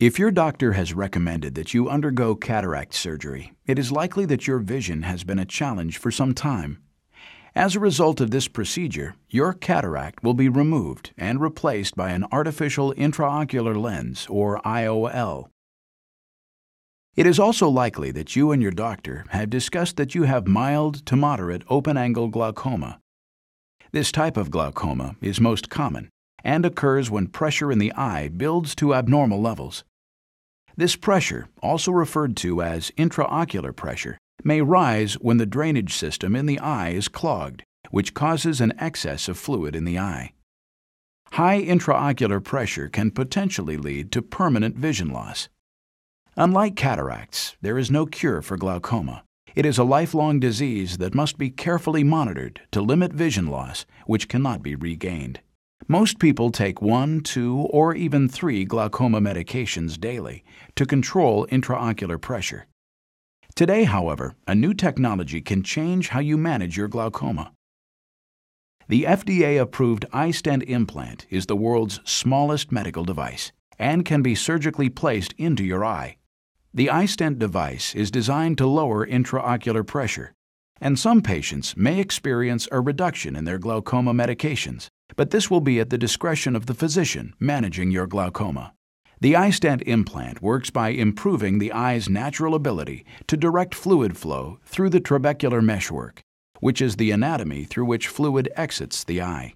If your doctor has recommended that you undergo cataract surgery, it is likely that your vision has been a challenge for some time. As a result of this procedure, your cataract will be removed and replaced by an artificial intraocular lens, or IOL. It is also likely that you and your doctor have discussed that you have mild to moderate open-angle glaucoma. This type of glaucoma is most common and occurs when pressure in the eye builds to abnormal levels. This pressure, also referred to as intraocular pressure, may rise when the drainage system in the eye is clogged, which causes an excess of fluid in the eye. High intraocular pressure can potentially lead to permanent vision loss. Unlike cataracts, there is no cure for glaucoma. It is a lifelong disease that must be carefully monitored to limit vision loss, which cannot be regained. Most people take 1, 2, or even 3 glaucoma medications daily to control intraocular pressure. Today, however, a new technology can change how you manage your glaucoma. The FDA-approved iStent implant is the world's smallest medical device and can be surgically placed into your eye. The iStent device is designed to lower intraocular pressure, and some patients may experience a reduction in their glaucoma medications, but this will be at the discretion of the physician managing your glaucoma. The iStent implant works by improving the eye's natural ability to direct fluid flow through the trabecular meshwork, which is the anatomy through which fluid exits the eye.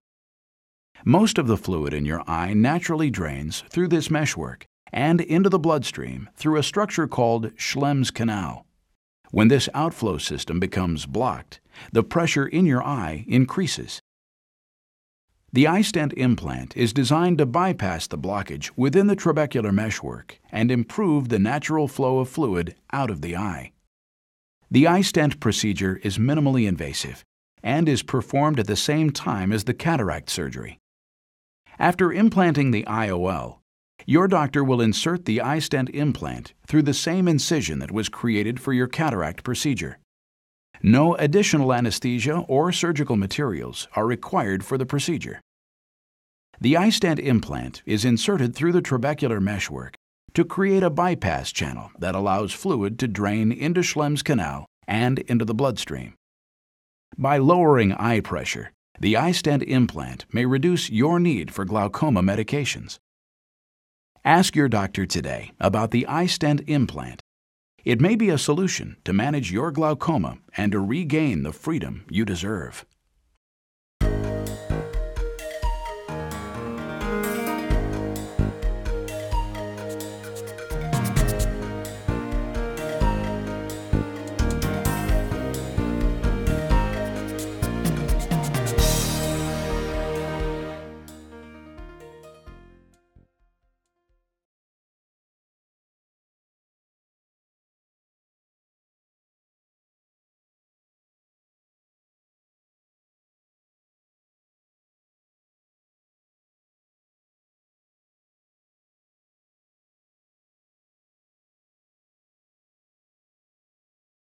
Most of the fluid in your eye naturally drains through this meshwork and into the bloodstream through a structure called Schlemm's canal. When this outflow system becomes blocked, the pressure in your eye increases. The iStent implant is designed to bypass the blockage within the trabecular meshwork and improve the natural flow of fluid out of the eye. The iStent procedure is minimally invasive and is performed at the same time as the cataract surgery. After implanting the IOL, your doctor will insert the iStent implant through the same incision that was created for your cataract procedure. No additional anesthesia or surgical materials are required for the procedure. The iStent implant is inserted through the trabecular meshwork to create a bypass channel that allows fluid to drain into Schlemm's canal and into the bloodstream. By lowering eye pressure, the iStent implant may reduce your need for glaucoma medications. Ask your doctor today about the iStent implant. It may be a solution to manage your glaucoma and to regain the freedom you deserve.